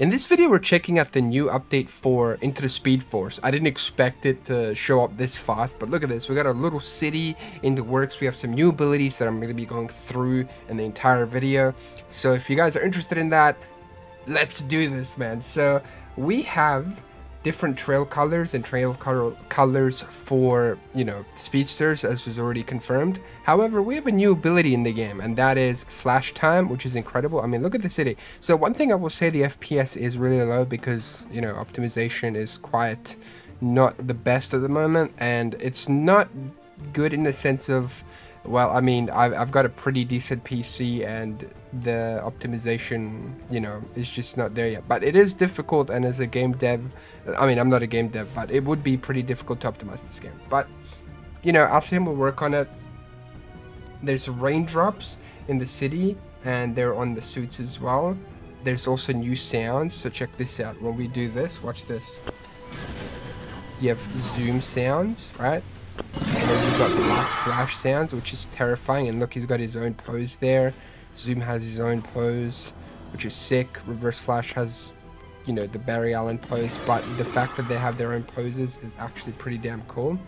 In this video, we're checking out the new update for Into the Speed Force. I didn't expect it to show up this fast, but look at this. We got a little city in the works. We have some new abilities that I'm going to be going through in the entire video. So if you guys are interested in that, let's do this, man. So we have different trail colors and trail colors for, you know, speedsters, as was already confirmed. However, we have a new ability in the game, and that is Flash Time, which is incredible. I mean, look at the city. So one thing I will say, the FPS is really low because, you know, optimization is quite not the best at the moment, and it's not good in the sense of, well, I mean, I've got a pretty decent PC and the optimization, you know, is just not there yet. But it is difficult, and as a game dev, I mean, I'm not a game dev, but it would be pretty difficult to optimize this game. But, you know, Alsahim will work on it. There's raindrops in the city, and they're on the suits as well. There's also new sounds, so check this out. When we do this, watch this. You have Zoom sounds, right? And then you've got Black Flash sounds, which is terrifying. And look, he's got his own pose there. Zoom has his own pose, which is sick. Reverse Flash has, you know, the Barry Allen pose. But the fact that they have their own poses is actually pretty damn cool.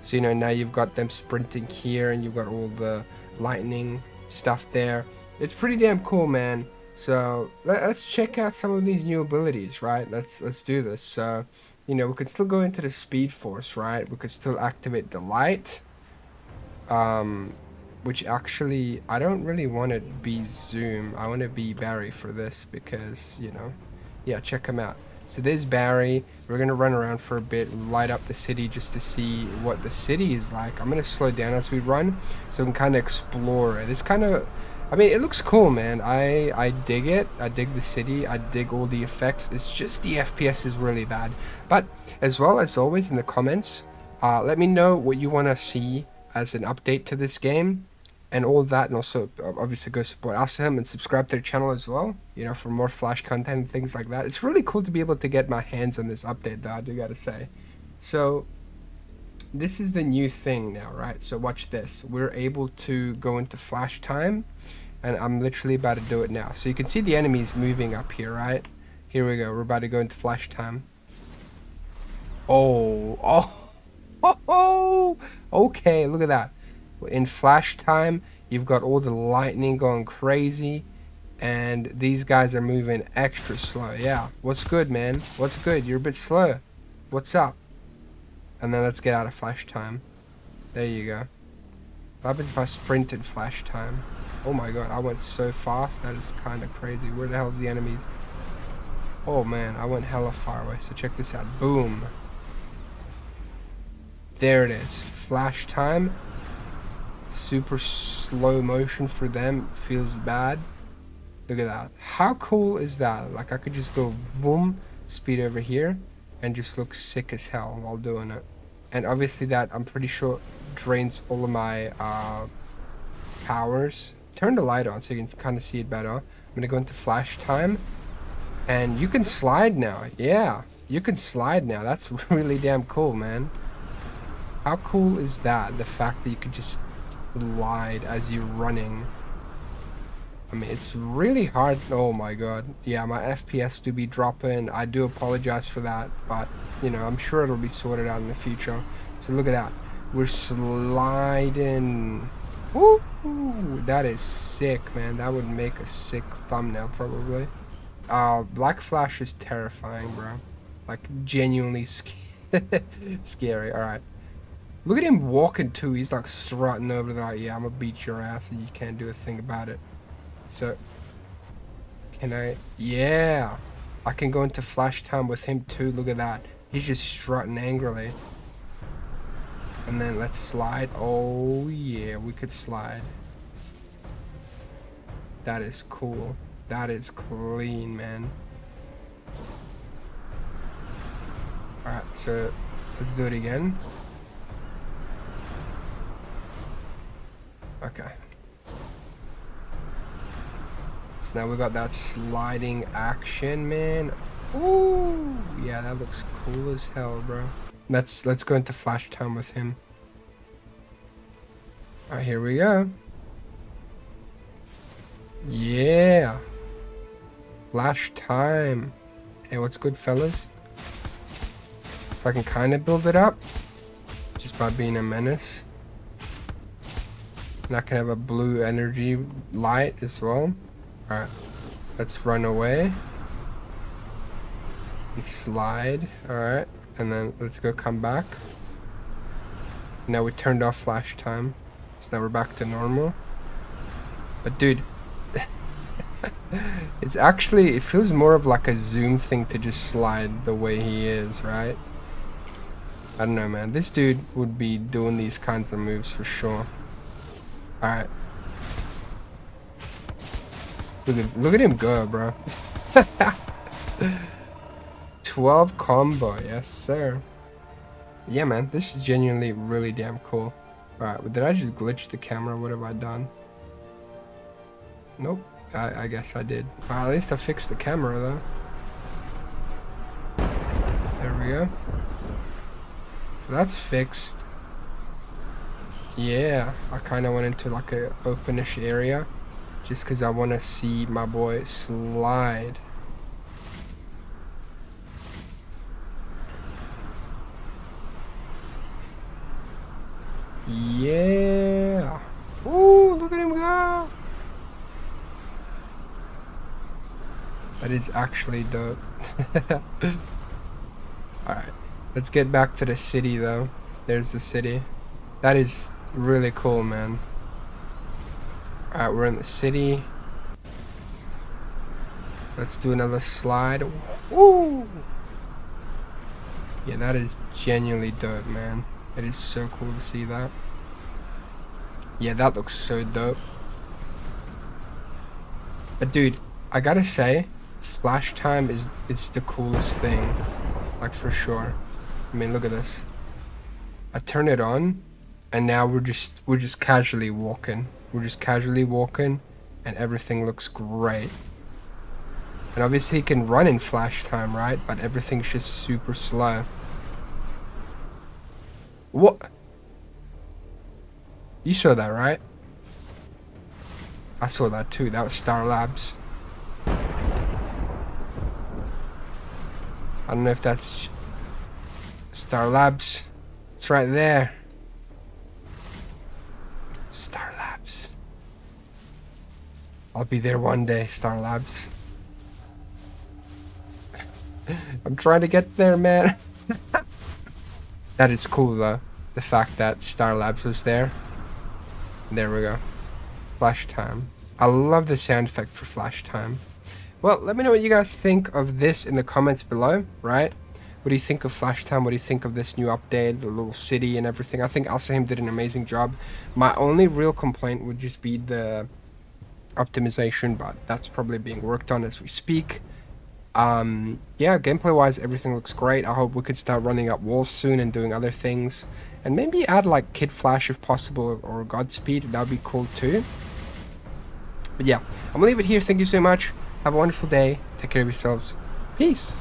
So, you know, now you've got them sprinting here, and you've got all the lightning stuff there. It's pretty damn cool, man. So let's check out some of these new abilities, right? Let's do this. So, you know, we could still go into the Speed Force, right? We could still activate the light, which actually, I don't really want to be Zoom. I want to be Barry for this because, you know, yeah, check him out. So there's Barry. We're going to run around for a bit, light up the city just to see what the city is like. I'm going to slow down as we run so we can kind of explore it. It's kind of, I mean, it looks cool, man. I dig it. I dig the city. I dig all the effects. It's just the FPS is really bad. But as well, as always, in the comments, let me know what you want to see as an update to this game and all that. And also, obviously, go support Alsahim and subscribe to their channel as well, you know, for more Flash content and things like that. It's really cool to be able to get my hands on this update, though, I do gotta say. So this is the new thing now, right? So watch this. We're able to go into Flash Time, and I'm literally about to do it now. So you can see the enemies moving up here, right? Here we go. We're about to go into Flash Time. Oh, oh, oh, oh. Okay, look at that. In Flash Time, you've got all the lightning going crazy, and these guys are moving extra slow. Yeah, what's good, man? What's good? You're a bit slow. What's up? And then let's get out of Flash Time. There you go. What happens if I sprinted Flash Time? Oh my god, I went so fast. That is kind of crazy. Where the hell is the enemies? Oh man, I went hella far away. So check this out. Boom. There it is. Flash Time. Super slow motion for them. Feels bad. Look at that. How cool is that? Like, I could just go boom, speed over here, and just look sick as hell while doing it. And obviously that, I'm pretty sure, drains all of my powers. Turn the light on so you can kind of see it better. I'm gonna go into Flash Time, and you can slide now. Yeah, you can slide now. That's really damn cool, man. How cool is that? The fact that you could just slide as you're running. I mean, it's really hard. Oh my god. Yeah, my FPS do be dropping. I do apologize for that, but, you know, I'm sure it'll be sorted out in the future. So look at that. We're sliding. Woo! That is sick, man. That would make a sick thumbnail, probably. Black Flash is terrifying, bro. Like, genuinely scary. Alright. Look at him walking, too. He's, like, strutting over there. Like, yeah, I'm gonna beat your ass, and you can't do a thing about it. So, can I? Yeah! I can go into Flash Time with him, too. Look at that. He's just strutting angrily. And then let's slide. Oh yeah, we could slide. That is cool. That is clean, man. Alright, so let's do it again. Okay. So now we got that sliding action, man. Ooh, yeah, that looks cool as hell, bro. Let's go into Flash Time with him. Alright, here we go. Yeah. Flash Time. Hey, what's good, fellas? If I can kind of build it up just by being a menace. And I can have a blue energy light as well. Alright, let's run away. And slide. Alright, and then let's go come back. Now we turned off flash time. So now we're back to normal. But dude, it's actually, it feels more of like a Zoom thing to just slide the way he is, right? I don't know, man. This dude would be doing these kinds of moves for sure. Alright. Look at him go, bro. 12 combo, yes sir. Yeah, man, this is genuinely really damn cool. Alright, well, did I just glitch the camera? What have I done? Nope, I guess I did. Well, at least I fixed the camera, though. There we go. So that's fixed. Yeah, I kind of went into like a openish area just because I want to see my boy slide. Yeah. Ooh, look at him go. That is actually dope. Alright. Let's get back to the city though. There's the city. That is really cool, man. Alright, we're in the city. Let's do another slide. Woo! Yeah, that is genuinely dope, man. It is so cool to see that. Yeah, that looks so dope. But dude, I gotta say, Flash Time it's the coolest thing. Like, for sure. I mean, look at this. I turn it on, and now we're just casually walking. We're just casually walking, and everything looks great. And obviously you can run in Flash Time, right? But everything's just super slow. What? You saw that, right? I saw that too. That was Star Labs. I don't know if that's Star Labs. It's right there. Star Labs. I'll be there one day, Star Labs. I'm trying to get there, man. That is cool though, the fact that Star Labs was there. There we go. Flash Time. I love the sound effect for Flash Time. Well, let me know what you guys think of this in the comments below, right? What do you think of Flash Time? What do you think of this new update, the little city and everything? I think Alsahim did an amazing job. My only real complaint would just be the optimization, but that's probably being worked on as we speak. Yeah, gameplay wise everything looks great. I hope we could start running up walls soon and doing other things, and maybe add like Kid Flash if possible, or Godspeed. That'd be cool too. But yeah, I'm gonna leave it here. Thank you so much. Have a wonderful day. Take care of yourselves. Peace.